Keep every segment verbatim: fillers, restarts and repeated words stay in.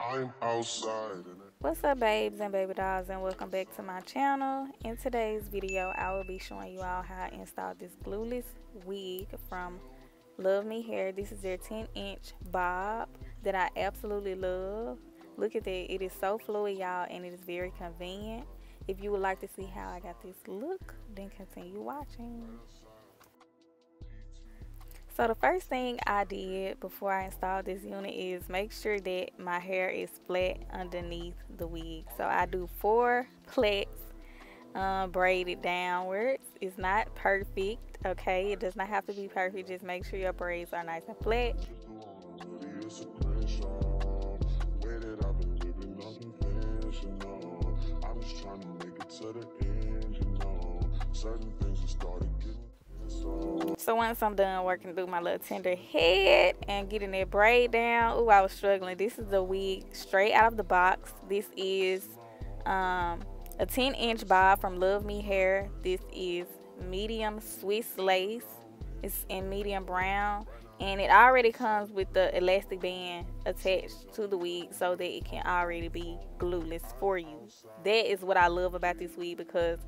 I'm outside. What's up, babes and baby dolls, and welcome back to my channel. In today's video, I will be showing you all how I installed this glueless wig from Love Me Hair. This is their ten inch bob that I absolutely love. Look at that. It is so fluid, y'all, and it is very convenient. If you would like to see how I got this look, then continue watching. So the first thing I did before I installed this unit is make sure that my hair is flat underneath the wig. So I do four plaits, um, braided downwards. It's not perfect, okay? It does not have to be perfect. Just make sure your braids are nice and flat. So once I'm done working through my little tender head and getting that braid down, ooh, I was struggling. This is the wig straight out of the box. This is um, a ten inch bob from Love Me Hair. This is medium Swiss lace. It's in medium brown. And it already comes with the elastic band attached to the wig so that it can already be glueless for you. That is what I love about this wig, because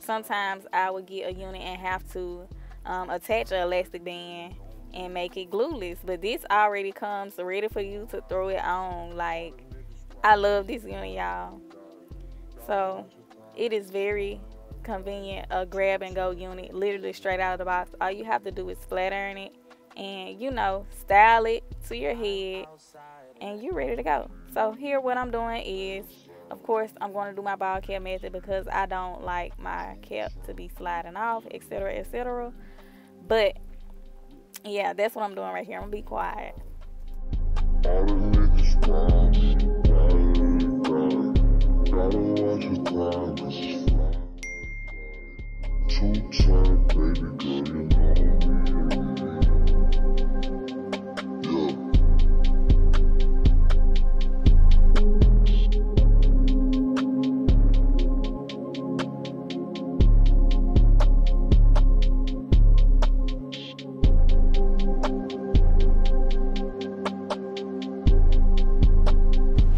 sometimes I would get a unit and have to Um, attach an elastic band and make it glueless, but this already comes ready for you to throw it on. Like, I love this unit, y'all. So it is very convenient, a grab and go unit, literally straight out of the box. All you have to do is flat iron it and, you know, style it to your head, and you're ready to go. So here what I'm doing is, of course, I'm going to do my ball cap method because I don't like my cap to be sliding off, etc, et cetera. But yeah, that's what I'm doing right here. I'm gonna be quiet.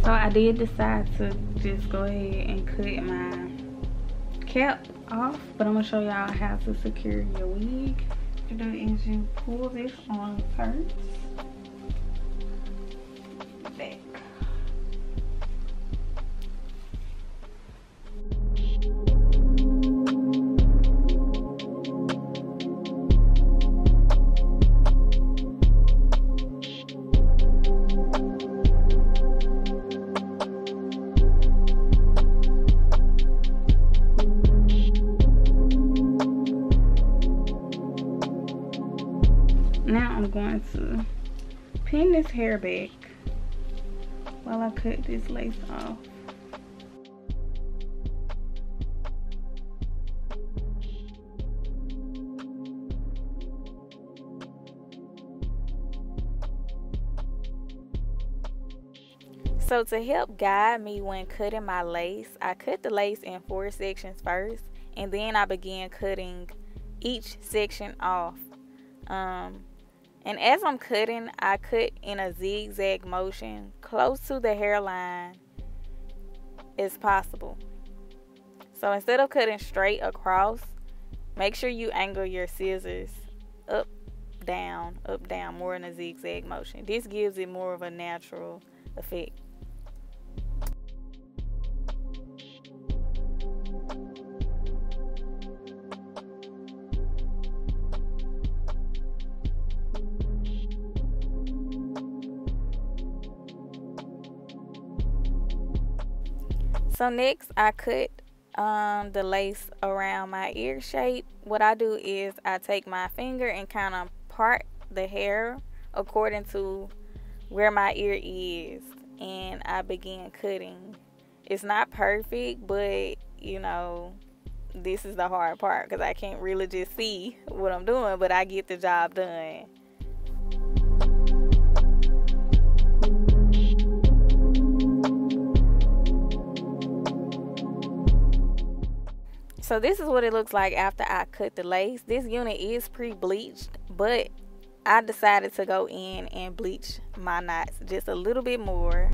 So I did decide to just go ahead and cut my cap off, but I'm gonna show y'all how to secure your wig. What you do is you pull this on first, back. Now I'm going to pin this hair back while I cut this lace off. So to help guide me when cutting my lace, I cut the lace in four sections first, and then I began cutting each section off. Um, And as I'm cutting, I cut in a zigzag motion close to the hairline as possible. So instead of cutting straight across, make sure you angle your scissors up, down, up, down, more in a zigzag motion. This gives it more of a natural effect. So next, I cut um, the lace around my ear shape. What I do is I take my finger and kind of part the hair according to where my ear is, and I begin cutting. It's not perfect, but you know, this is the hard part because I can't really just see what I'm doing, but I get the job done. So this is what it looks like after I cut the lace. This unit is pre-bleached, but I decided to go in and bleach my knots just a little bit more.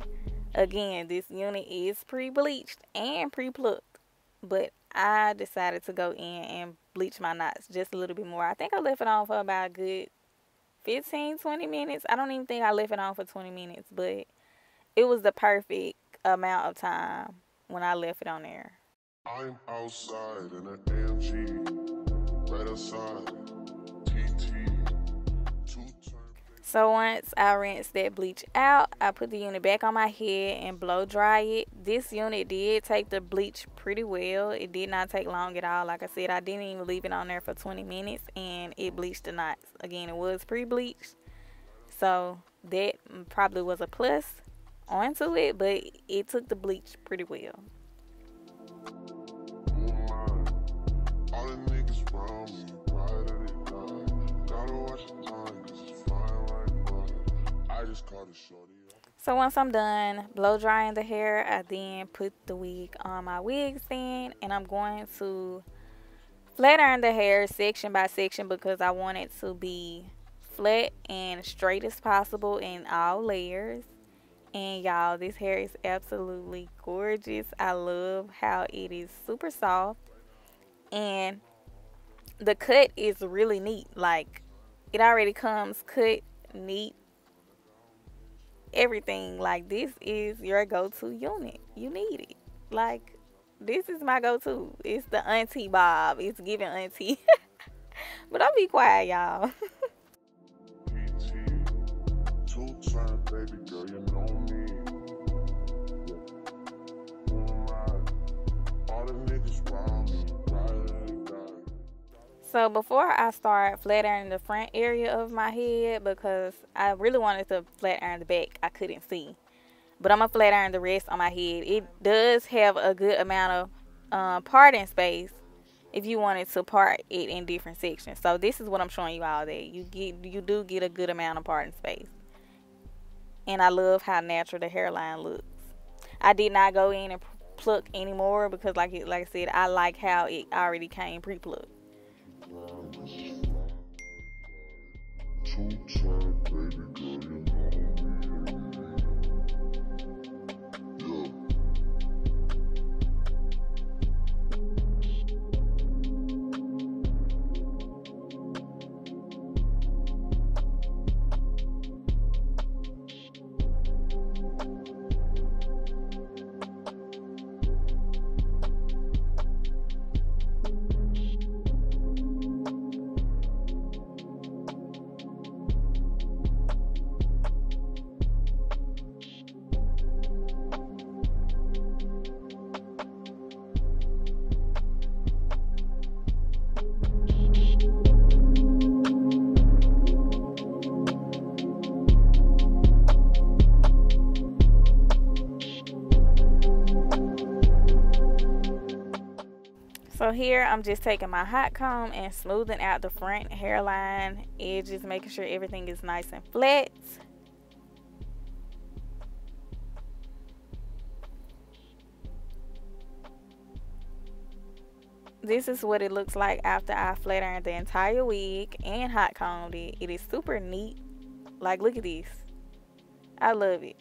Again, this unit is pre-bleached and pre-plucked, but I decided to go in and bleach my knots just a little bit more. I think I left it on for about a good fifteen to twenty minutes. I don't even think I left it on for twenty minutes, but it was the perfect amount of time when I left it on there. I'm outside in an A M G, right outside, T T. So once I rinsed that bleach out, I put the unit back on my head and blow dry it. This unit did take the bleach pretty well. It did not take long at all. Like I said, I didn't even leave it on there for twenty minutes and it bleached the knots. Again, it was pre-bleached, so that probably was a plus onto it, but it took the bleach pretty well. So once I'm done blow drying the hair, I then put the wig on my wig stand, and I'm going to flat iron the hair section by section because I want it to be flat and straight as possible in all layers. And y'all, this hair is absolutely gorgeous. I love how it is super soft, and the cut is really neat. Like, it already comes cut, neat, everything. Like, this is your go-to unit. You need it. Like, this is my go-to. It's the auntie bob. It's giving auntie. But I'll be quiet, y'all. Baby girl, you know me. So before I start flat ironing the front area of my head, because I really wanted to flat iron the back, I couldn't see, but I'm gonna flat iron the rest on my head. It does have a good amount of um, parting space if you wanted to part it in different sections. So this is what I'm showing you all that you get, you do get a good amount of parting space. And I love how natural the hairline looks. I did not go in and pluck anymore because, like it, like I said, I like how it already came pre-plucked. So here I'm just taking my hot comb and smoothing out the front hairline edges, making sure everything is nice and flat. This is what it looks like after I flat ironed the entire wig and hot combed it. It is super neat. Like, look at this. I love it.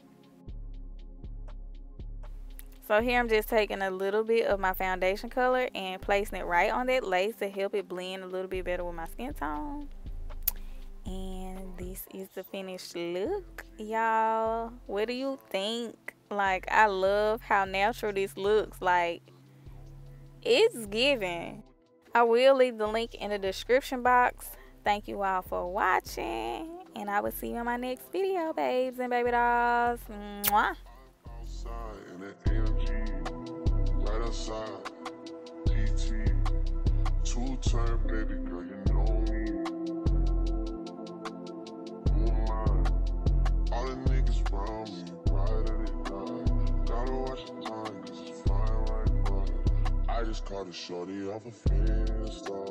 So here I'm just taking a little bit of my foundation color and placing it right on that lace to help it blend a little bit better with my skin tone. And this is the finished look, y'all. What do you think? Like, I love how natural this looks. Like, it's giving. I will leave the link in the description box. Thank you all for watching, and I will see you in my next video, babes and baby dolls. Mwah. In an A M G, right outside, T T, two-turn, baby girl, you know me. Who am I? All the niggas round me, why did it die? Gotta watch the time, cause it's flying like butter. I just caught a shorty off a Finsta.